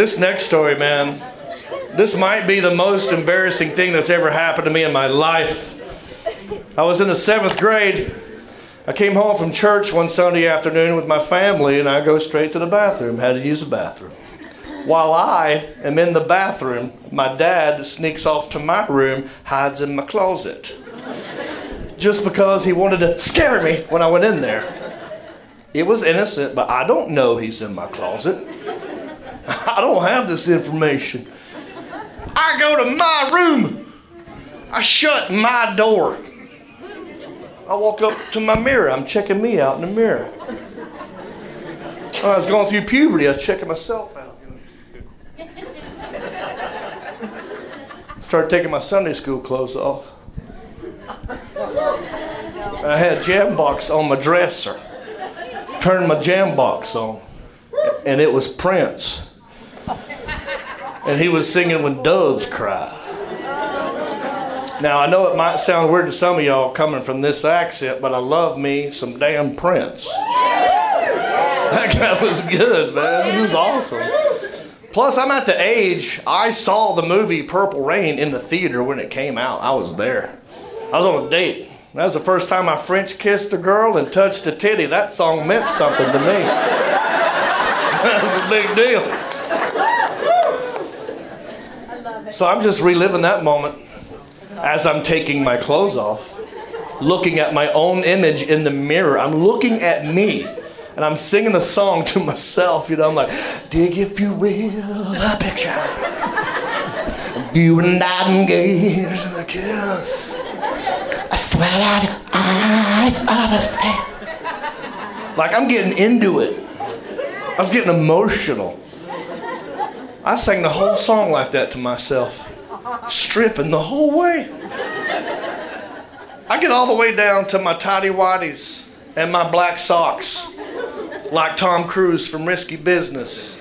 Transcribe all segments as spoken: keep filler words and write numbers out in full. This next story, man, this might be the most embarrassing thing that's ever happened to me in my life. I was in the seventh grade. I came home from church one Sunday afternoon with my family, and I go straight to the bathroom, had to use the bathroom. While I am in the bathroom, my dad sneaks off to my room, hides in my closet, just because he wanted to scare me when I went in there. It was innocent, but I don't know he's in my closet. I don't have this information. I go to my room. I shut my door. I walk up to my mirror. I'm checking me out in the mirror. When I was going through puberty, I was checking myself out. I started taking my Sunday school clothes off. And I had a jam box on my dresser. Turned my jam box on. And it was Prince. And he was singing "When Doves Cry." Now, I know it might sound weird to some of y'all coming from this accent, but I love me some damn Prince. That guy was good, man. He was awesome. Plus, I'm at the age, I saw the movie Purple Rain in the theater when it came out. I was there. I was on a date. That was the first time I French kissed a girl and touched a titty. That song meant something to me. That was a big deal. I love it. So I'm just reliving that moment. As I'm taking my clothes off, looking at my own image in the mirror, I'm looking at me, and I'm singing the song to myself. You know, I'm like, dig if you will a picture of you and I engaged in a kiss. I swear that I overstand. Like, I'm getting into it. I was getting emotional. I sang the whole song like that to myself. Stripping the whole way. I get all the way down to my tidy whities and my black socks, like Tom Cruise from Risky Business.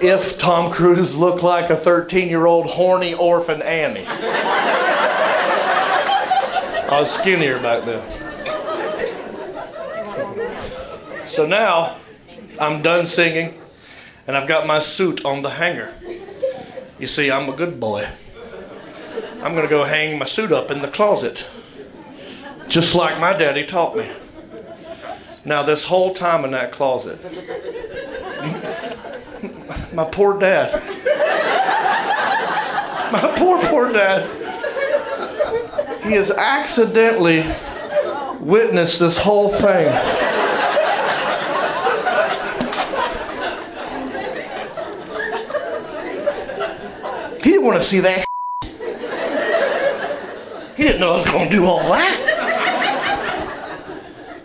If Tom Cruise looked like a thirteen-year-old horny orphan Annie. I was skinnier back then. So now I'm done singing, and I've got my suit on the hanger. You see, I'm a good boy. I'm gonna go hang my suit up in the closet, just like my daddy taught me. Now, this whole time in that closet, my poor dad, my poor, poor dad, he has accidentally witnessed this whole thing. He didn't want to see that shit. He didn't know I was going to do all that.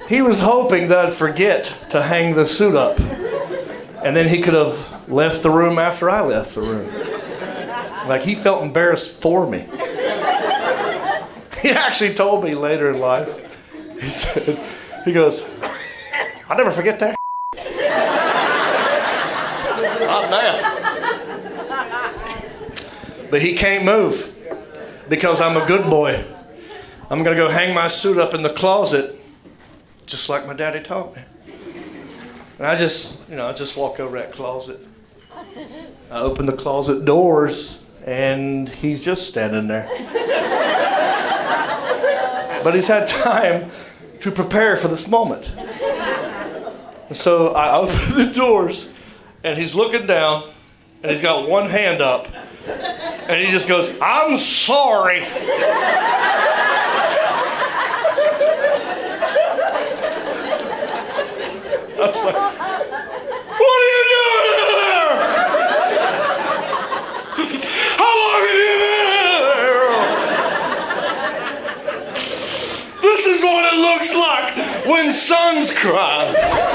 He was hoping that I'd forget to hang the suit up. And then he could have left the room after I left the room. Like, he felt embarrassed for me. He actually told me later in life. He said, he goes, "I'll never forget that shit." Not now. But he can't move because I'm a good boy. I'm gonna go hang my suit up in the closet just like my daddy taught me. And I just, you know, I just walk over that closet. I open the closet doors and he's just standing there. But he's had time to prepare for this moment. And so I open the doors and he's looking down and he's got one hand up. And he just goes, "I'm sorry." I was like, "What are you doing there? How long have you been there? This is what it looks like when sons cry."